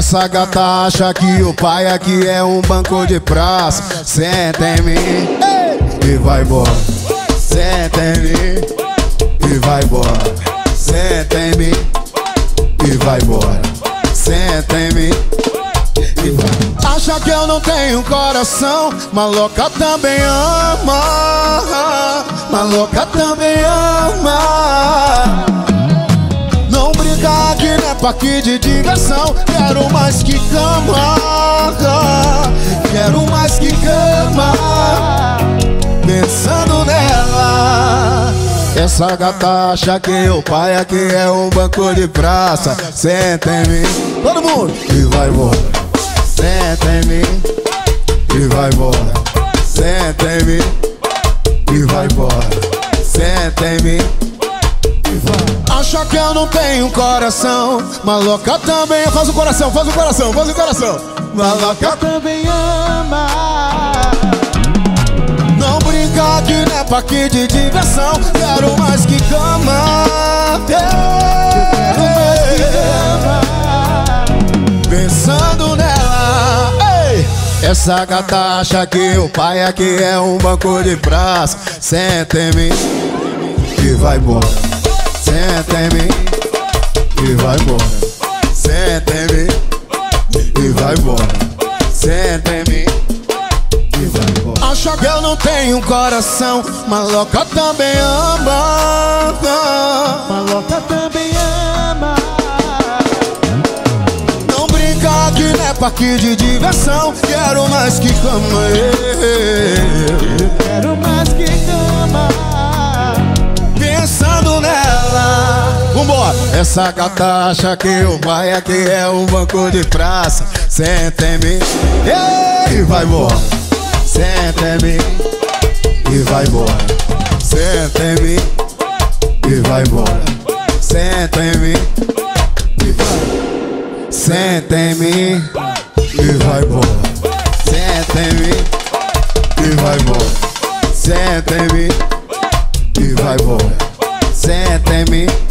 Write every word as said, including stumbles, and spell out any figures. Essa gata acha que o pai aqui é um banco de praça. Senta em mim e vai embora. Senta em mim e vai embora. Senta em mim e vai embora. Senta em mim e vai. Acha que eu não tenho coração? Maloca também ama. Maloca também ama. Que não é parque de diversão. Quero mais que cama. Quero mais que cama. Pensando nela. Essa gata acha que o pai aqui é um banco de praça. Senta em mim, todo mundo, e vai embora. Senta em mim e vai embora. Senta em mim e vai embora. Senta em mim. Acha que eu não tenho coração? Maloca também. Faz o coração, faz o coração, faz o coração. Maloca também ama. Não brinca de nepa que de diversão. Quero mais que cama. Quero mais que cama. Pensando nela. Ei! Essa gata acha que o pai aqui é um banco de praça. Senta em mim e vai embora. Senta em mim e vai embora. Senta em mim e vai embora. Senta em mim e vai embora. Acha que eu não tenho coração? Maloca também ama. Maloca também ama. Não brinca que não é parque de diversão. Quero mais que cama. Quero mais que cama. Pensando nela. Vambora. Essa gata acha que o pai aqui é um banco de praça. Senta em mim e vai embora. Senta em mim e vai embora. Senta em mim e vai embora. Senta em mim e vai. Senta em mim e vai embora. Senta em mim e vai embora. Senta em mim e vai embora. Senta em mim.